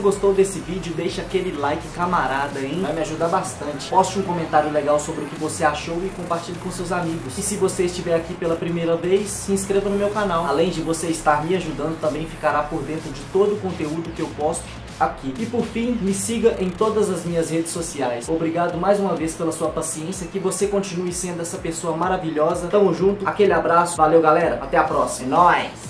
gostou desse vídeo, deixa aquele like camarada, hein? Vai me ajudar bastante. Poste um comentário legal sobre o que você achou e compartilhe com seus amigos. E se você estiver aqui pela primeira vez, se inscreva no meu canal. Além de você estar me ajudando, também ficará por dentro de todo o conteúdo que eu posto aqui. E por fim, me siga em todas as minhas redes sociais. Obrigado mais uma vez pela sua paciência, que você continue sendo essa pessoa maravilhosa. Tamo junto, aquele abraço, valeu galera, até a próxima. É nóis!